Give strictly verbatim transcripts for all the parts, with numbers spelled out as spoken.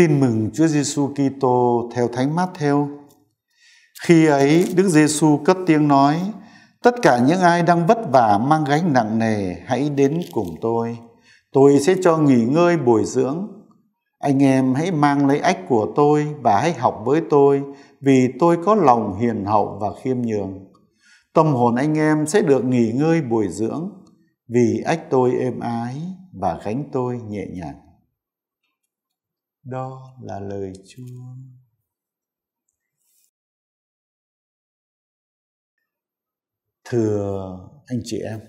Tin mừng Chúa Giêsu Kitô theo Thánh Mátthêu. Khi ấy Đức Giêsu cất tiếng nói: tất cả những ai đang vất vả mang gánh nặng nề hãy đến cùng tôi, tôi sẽ cho nghỉ ngơi bồi dưỡng. Anh em hãy mang lấy ách của tôi và hãy học với tôi, vì tôi có lòng hiền hậu và khiêm nhường. Tâm hồn anh em sẽ được nghỉ ngơi bồi dưỡng, vì ách tôi êm ái và gánh tôi nhẹ nhàng. Đó là lời Chúa. Thưa anh chị em,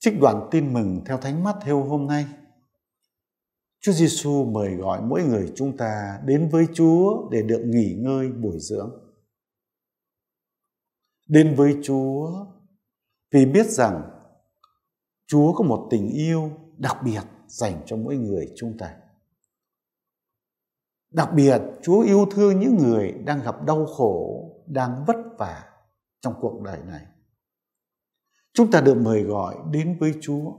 trích đoạn tin mừng theo Thánh Mátthêu hôm nay, Chúa Giêsu mời gọi mỗi người chúng ta đến với Chúa để được nghỉ ngơi bồi dưỡng. Đến với Chúa vì biết rằng Chúa có một tình yêu đặc biệt dành cho mỗi người chúng ta. Đặc biệt, Chúa yêu thương những người đang gặp đau khổ, đang vất vả trong cuộc đời này. Chúng ta được mời gọi đến với Chúa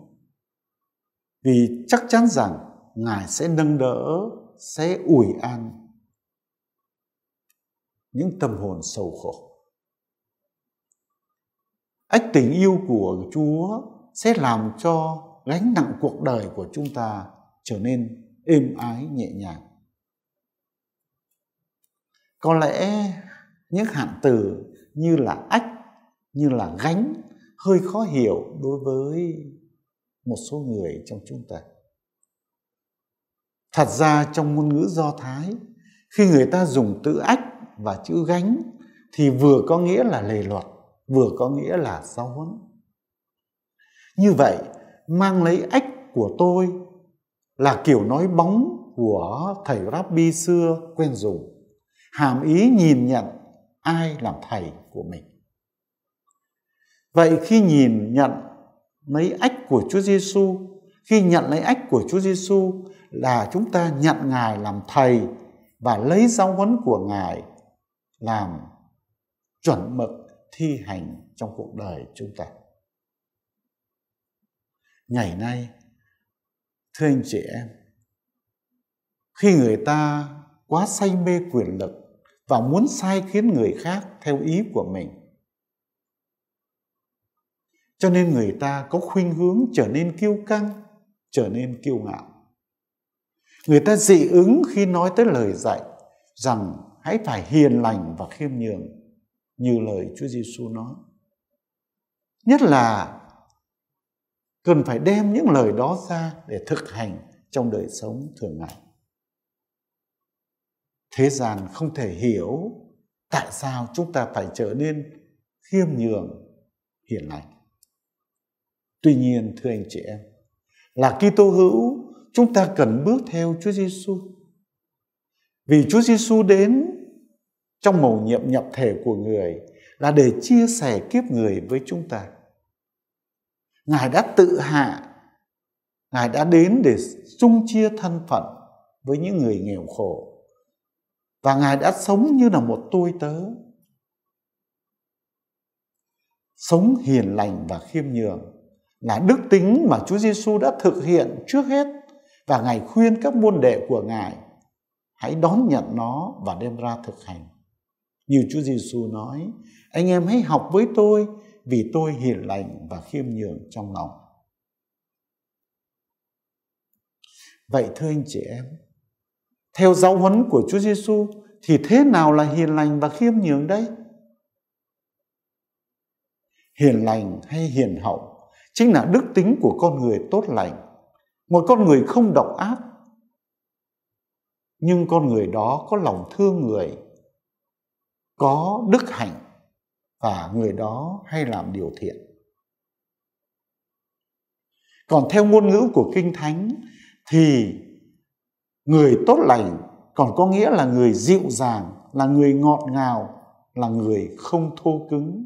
vì chắc chắn rằng Ngài sẽ nâng đỡ, sẽ ủi an những tâm hồn sầu khổ. Ách tình yêu của Chúa sẽ làm cho gánh nặng cuộc đời của chúng ta trở nên êm ái nhẹ nhàng. Có lẽ những hạn từ như là ách, như là gánh hơi khó hiểu đối với một số người trong chúng ta. Thật ra trong ngôn ngữ Do Thái, khi người ta dùng từ ách và chữ gánh thì vừa có nghĩa là lề luật, vừa có nghĩa là giáo huấn. Như vậy, mang lấy ách của tôi là kiểu nói bóng của thầy Rabbi xưa quen dùng, hàm ý nhìn nhận ai làm thầy của mình. Vậy khi nhìn nhận lấy ách của Chúa Giêsu, khi nhận lấy ách của Chúa Giêsu là chúng ta nhận Ngài làm thầy và lấy giáo huấn của Ngài làm chuẩn mực thi hành trong cuộc đời chúng ta. Ngày nay, thưa anh chị em, khi người ta quá say mê quyền lực và muốn sai khiến người khác theo ý của mình, cho nên người ta có khuynh hướng trở nên kiêu căng, trở nên kiêu ngạo. Người ta dị ứng khi nói tới lời dạy rằng hãy phải hiền lành và khiêm nhường như lời Chúa Giêsu nói. Nhất là cần phải đem những lời đó ra để thực hành trong đời sống thường ngày. Thế gian không thể hiểu tại sao chúng ta phải trở nên khiêm nhường, hiền lành. Tuy nhiên, thưa anh chị em, là Kitô hữu, chúng ta cần bước theo Chúa Giêsu. Vì Chúa Giêsu đến trong mầu nhiệm nhập thể của Người là để chia sẻ kiếp người với chúng ta. Ngài đã tự hạ, Ngài đã đến để chung chia thân phận với những người nghèo khổ. Và Ngài đã sống như là một tôi tớ, sống hiền lành và khiêm nhường là đức tính mà Chúa Giêsu đã thực hiện trước hết, và Ngài khuyên các môn đệ của Ngài hãy đón nhận nó và đem ra thực hành. Như Chúa Giêsu nói: anh em hãy học với tôi, vì tôi hiền lành và khiêm nhường trong lòng. Vậy thưa anh chị em, theo giáo huấn của Chúa Giêsu thì thế nào là hiền lành và khiêm nhường đây? Hiền lành hay hiền hậu chính là đức tính của con người tốt lành, một con người không độc ác, nhưng con người đó có lòng thương người, có đức hạnh và người đó hay làm điều thiện. Còn theo ngôn ngữ của Kinh Thánh thì người tốt lành còn có nghĩa là người dịu dàng, là người ngọt ngào, là người không thô cứng,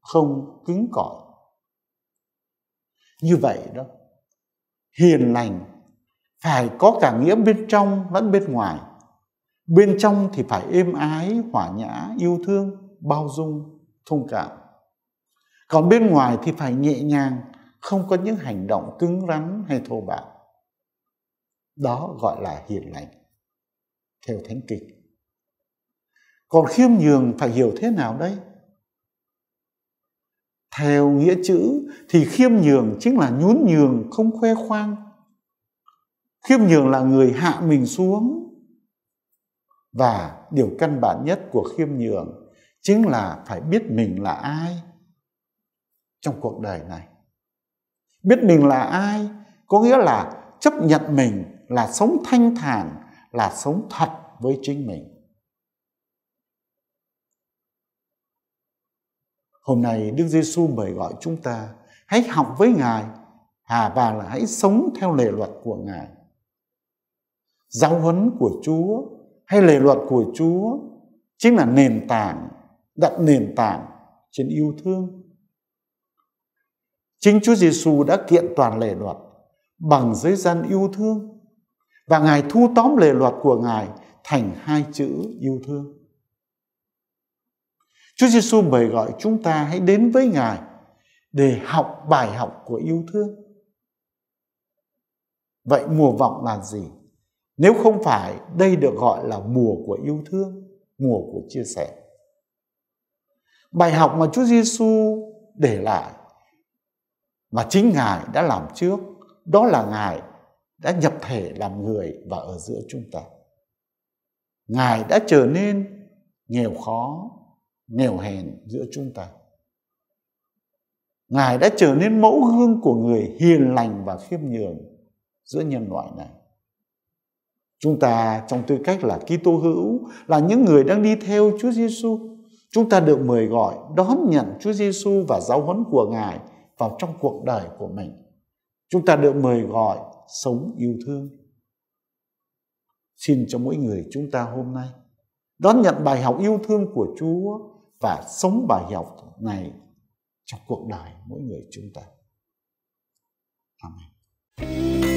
không cứng cỏi. Như vậy đó, hiền lành phải có cả nghĩa bên trong lẫn bên ngoài. Bên trong thì phải êm ái, hòa nhã, yêu thương, bao dung, thông cảm. Còn bên ngoài thì phải nhẹ nhàng, không có những hành động cứng rắn hay thô bạo. Đó gọi là hiền lành theo Thánh Kinh. Còn khiêm nhường phải hiểu thế nào đây? Theo nghĩa chữ thì khiêm nhường chính là nhún nhường, không khoe khoang. Khiêm nhường là người hạ mình xuống. Và điều căn bản nhất của khiêm nhường chính là phải biết mình là ai trong cuộc đời này. Biết mình là ai có nghĩa là chấp nhận mình, là sống thanh thản, là sống thật với chính mình. Hôm nay Đức Giêsu mời gọi chúng ta hãy học với Ngài, hà và là hãy sống theo lề luật của Ngài. Giáo huấn của Chúa hay lề luật của Chúa chính là nền tảng, đặt nền tảng trên yêu thương. Chính Chúa Giêsu đã kiện toàn lề luật bằng dưới danh yêu thương, và Ngài thu tóm lề luật của Ngài thành hai chữ yêu thương. Chúa Giêsu mời gọi chúng ta hãy đến với Ngài để học bài học của yêu thương. Vậy mùa vọng là gì? Nếu không phải đây được gọi là mùa của yêu thương, mùa của chia sẻ. Bài học mà Chúa Giêsu để lại, mà chính Ngài đã làm trước, đó là Ngài đã nhập thể làm người và ở giữa chúng ta. Ngài đã trở nên nghèo khó, nghèo hèn giữa chúng ta. Ngài đã trở nên mẫu gương của người hiền lành và khiêm nhường giữa nhân loại này. Chúng ta trong tư cách là Kitô hữu, là những người đang đi theo Chúa Giêsu, chúng ta được mời gọi đón nhận Chúa Giêsu và giáo huấn của Ngài vào trong cuộc đời của mình. Chúng ta được mời gọi sống yêu thương. Xin cho mỗi người chúng ta hôm nay đón nhận bài học yêu thương của Chúa và sống bài học này trong cuộc đời mỗi người chúng ta. Amen.